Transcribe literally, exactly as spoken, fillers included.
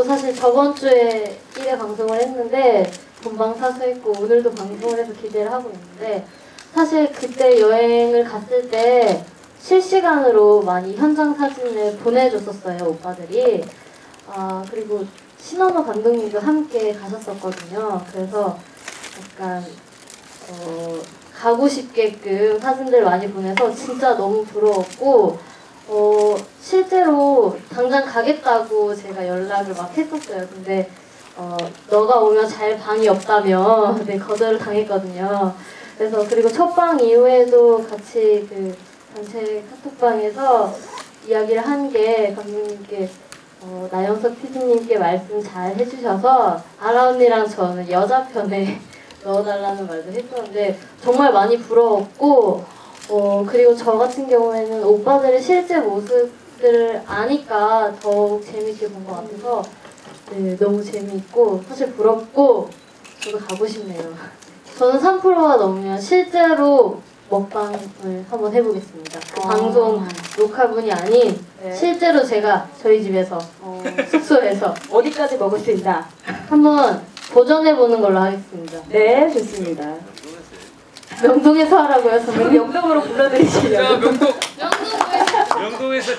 저도 사실 저번 주에 일 회 방송을 했는데 본방 사수했고 오늘도 방송을 해서 기대를 하고 있는데, 사실 그때 여행을 갔을 때 실시간으로 많이 현장 사진을 보내줬었어요, 오빠들이. 아, 그리고 신원호 감독님도 함께 가셨었거든요. 그래서 약간 어, 가고 싶게끔 사진들 많이 보내서 진짜 너무 부러웠고, 어, 실제로 당장 가겠다고 제가 연락을 막 했었어요. 근데 어, 너가 오면 잘 방이 없다며 네, 거절을 당했거든요. 그래서 그리고 첫 방 이후에도 같이 그 단체 카톡방에서 이야기를 한 게 감독님께 어, 나영석 피디님께 말씀 잘 해주셔서 아라 언니랑 저는 여자 편에 넣어달라는 말도 했었는데 정말 많이 부러웠고, 어, 그리고 저 같은 경우에는 오빠들의 실제 모습들을 아니까 더욱 재밌게 본 것 같아서 네, 너무 재미있고 사실 부럽고 저도 가고 싶네요. 저는 삼 프로가 넘으면 실제로 먹방을 한번 해보겠습니다. 그 방송 녹화분이 아닌 네. 실제로 제가 저희 집에서 어... 숙소에서 어디까지 먹을 수 있나 한번 도전해보는 걸로 하겠습니다. 네, 좋습니다. 명동에서 하라고요? 저는 명동으로 불러드리시려고. 명동! 명동에서